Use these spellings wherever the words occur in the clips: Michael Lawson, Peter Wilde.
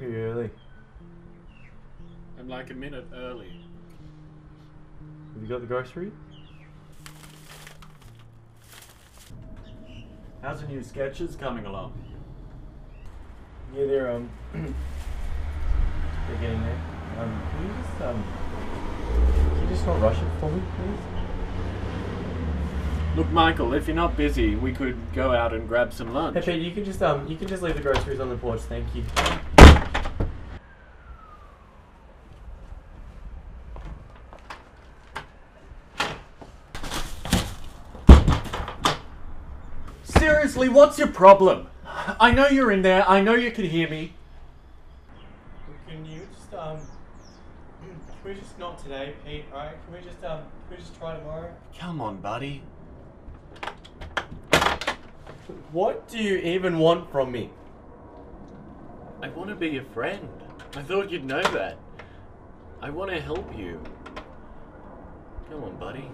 You're early. I'm like a minute early. Have you got the grocery? How's the new sketches coming along? Yeah, they're getting there. Can you just not rush it for me, please? Look, Michael, if you're not busy, we could go out and grab some lunch. Hey, Pete, you can just leave the groceries on the porch, thank you. Seriously, what's your problem? I know you're in there, I know you can hear me. Can you just, can we just not today, Pete, alright? Can we just try tomorrow? Come on, buddy. What do you even want from me? I want to be your friend. I thought you'd know that. I want to help you. Come on, buddy.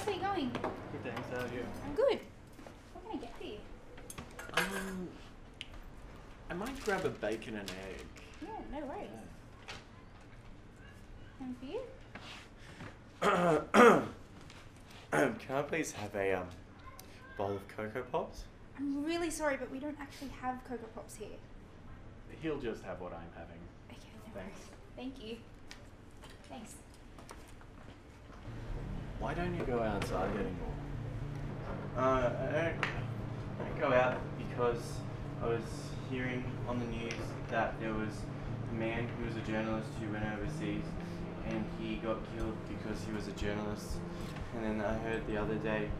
How are you going? Good, thanks. How are you? I'm good. What can I get for you? I might grab a bacon and egg. Yeah, no worries. And for you? Can I please have a bowl of Cocoa Pops? I'm really sorry, but we don't actually have Cocoa Pops here. He'll just have what I'm having. Okay, no worries. Thank you. Thanks. Why don't you go outside anymore? I don't go out because I was hearing on the news that there was a man who was a journalist who went overseas and he got killed because he was a journalist. And then I heard the other day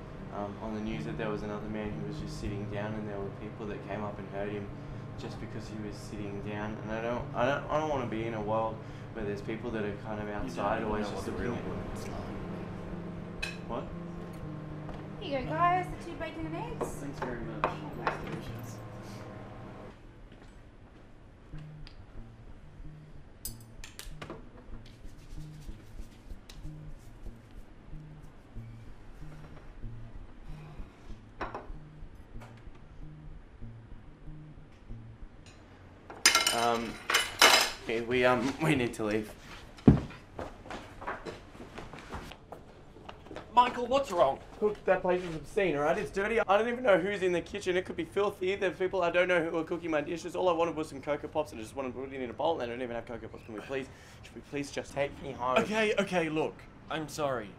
on the news that there was another man who was just sitting down and there were people that came up and hurt him just because he was sitting down. And I don't want to be in a world where there's people that are kind of outside always just looking at it. What? Here you go, guys. The 2 bacon and eggs. Thanks very much. Oh, that's delicious. Okay, we need to leave. Michael, what's wrong? Look, that place is obscene, alright? It's dirty. I don't even know who's in the kitchen. It could be filthy. There's people I don't know who are cooking my dishes. All I wanted was some Cocoa Pops and I just wanted to put it in a bowl and I don't even have Cocoa Pops. Can we please just take me home? Okay, look. I'm sorry.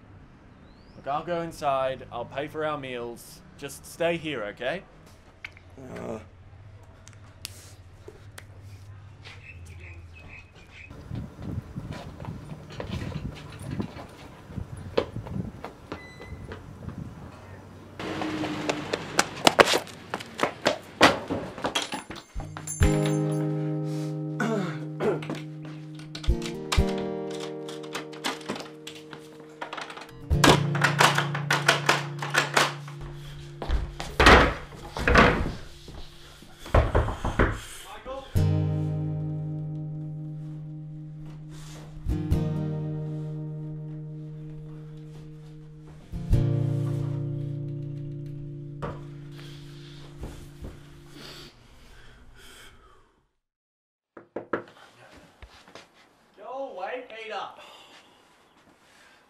Look, I'll go inside. I'll pay for our meals. Just stay here, okay?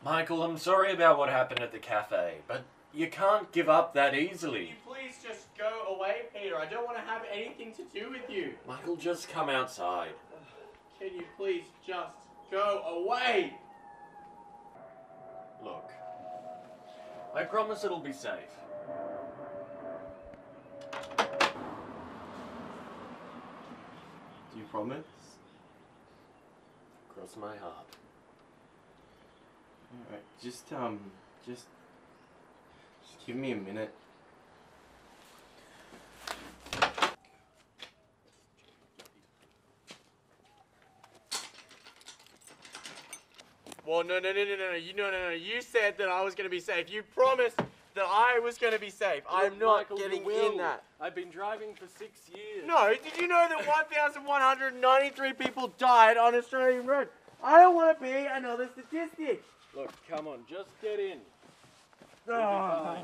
Michael, I'm sorry about what happened at the cafe, but you can't give up that easily. Can you please just go away, Peter? I don't want to have anything to do with you. Michael, just come outside. Can you please just go away? I promise it'll be safe. Do you promise? Cross my heart. Alright, just give me a minute. Well, no, you said that I was going to be safe. You promised that I was going to be safe. I'm not getting in that. I've been driving for 6 years. No, did you know that 1,193 people died on Australian roads? I don't want to be another statistic. Look, come on, just get in. Oh.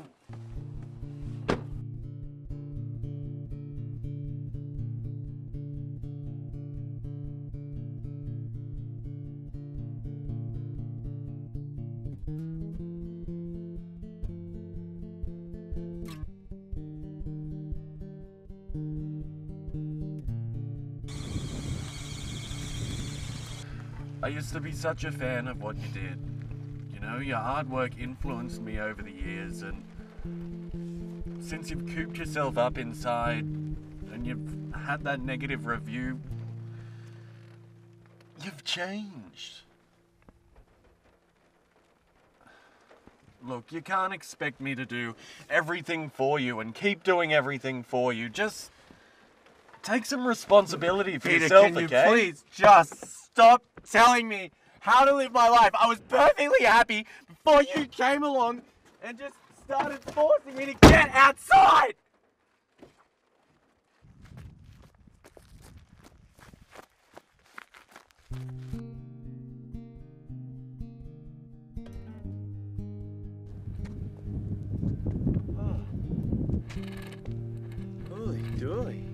I used to be such a fan of what you did. You know, your hard work influenced me over the years, and since you've cooped yourself up inside and you've had that negative review, you've changed. Look, you can't expect me to do everything for you and keep doing everything for you. Just take some responsibility for yourself, okay? Peter, can you please just stop telling me how to live my life? I was perfectly happy before you came along and just started forcing me to get outside! Oh. Holy dooly.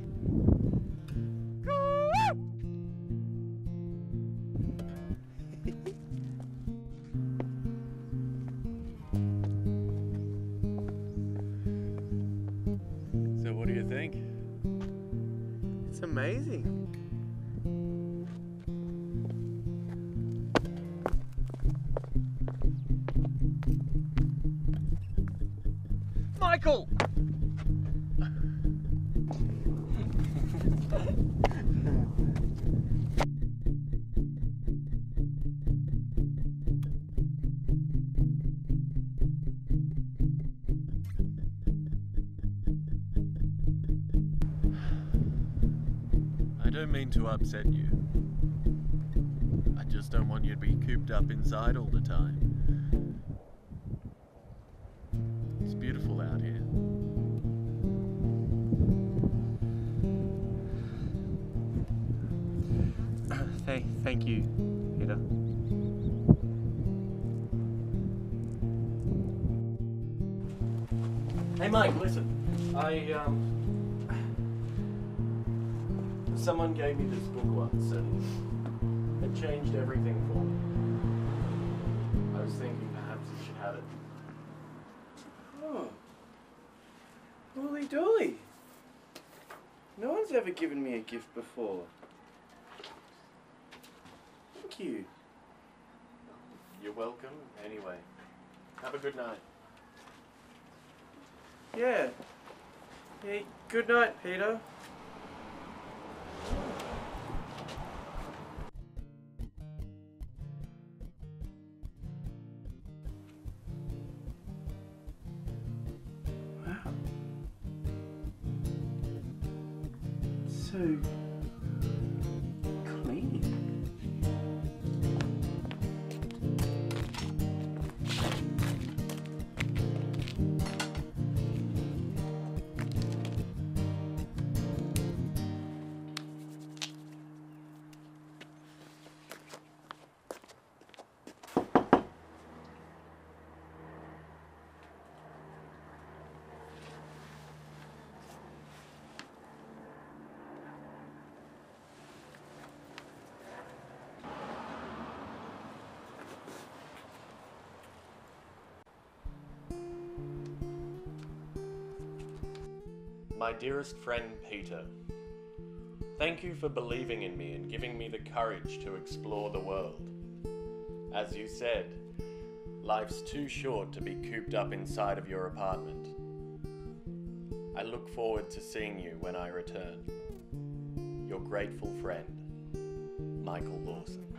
What do you think? It's amazing. Michael! I don't mean to upset you. I just don't want you to be cooped up inside all the time. It's beautiful out here. Thank you, Peter. Hey Mike, listen. Someone gave me this book once and it changed everything for me. I was thinking perhaps you should have it. Oh. Holy dooly. No one's ever given me a gift before. Thank you. You're welcome anyway. Have a good night. Yeah. Hey, good night, Peter. So clean. My dearest friend Peter, thank you for believing in me and giving me the courage to explore the world. As you said, Life's too short to be cooped up inside of your apartment. I look forward to seeing you when I return. Your grateful friend, Michael Lawson.